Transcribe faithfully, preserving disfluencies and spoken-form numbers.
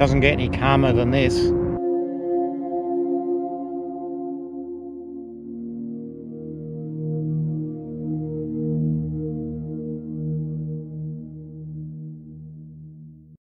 Doesn't get any calmer than this.